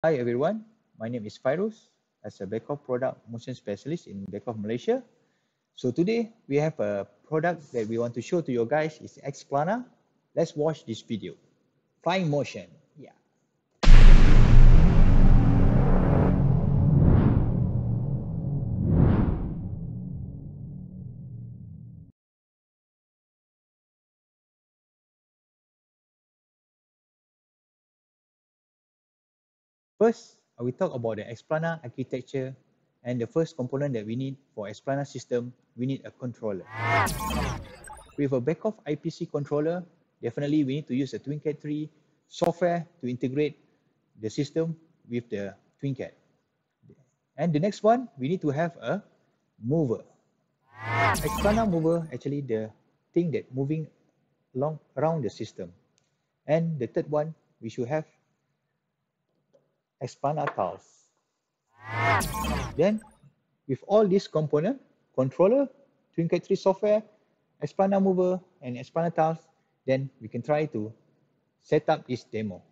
Hi everyone, my name is Fairuz as a Beckhoff product motion specialist in Beckhoff Malaysia. So today we have a product that we want to show to you guys. It's XPlanar. Let's watch this video. Flying motion. Yeah. First, I will talk about the XPlanar architecture, and the first component that we need for XPlanar system, we need a controller. With a Beckhoff IPC controller, definitely we need to use the TwinCAT 3 software to integrate the system with the TwinCAT. And the next one, we need to have a mover. XPlanar mover, actually the thing that moving along around the system. And the third one, we should have XPlanar tiles. Then, with all these components, controller, TwinCAT 3 software, XPlanar mover, and XPlanar tiles, then we can try to set up this demo.